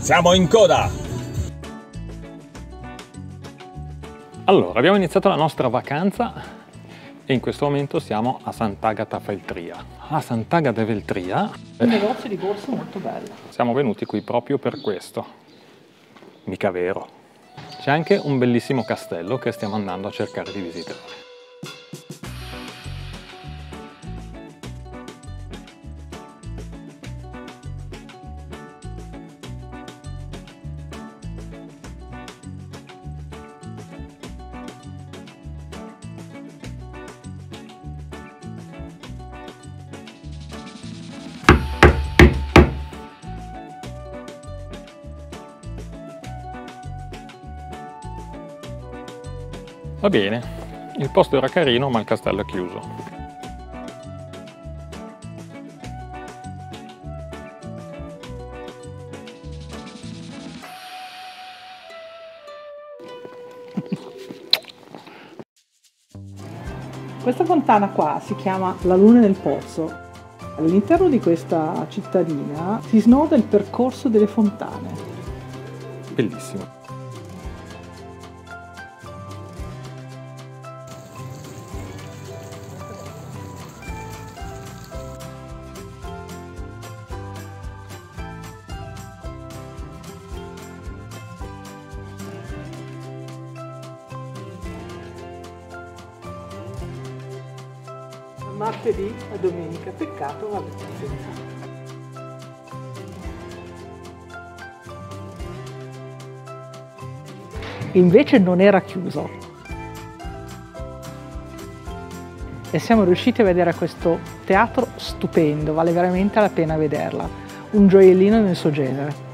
Siamo in coda! Allora, abbiamo iniziato la nostra vacanza e in questo momento siamo a Sant'Agata Feltria. A Sant'Agata Feltria... un negozio di borse molto bello. Siamo venuti qui proprio per questo. Mica vero. C'è anche un bellissimo castello che stiamo andando a cercare di visitare. Va bene, il posto era carino ma il castello è chiuso. Questa fontana qua si chiama La Luna del Pozzo. All'interno di questa cittadina si snoda il percorso delle fontane. Bellissimo. Martedì a domenica, peccato, vabbè, senza. Invece non era chiuso. E siamo riusciti a vedere questo teatro stupendo, vale veramente la pena vederla. Un gioiellino nel suo genere.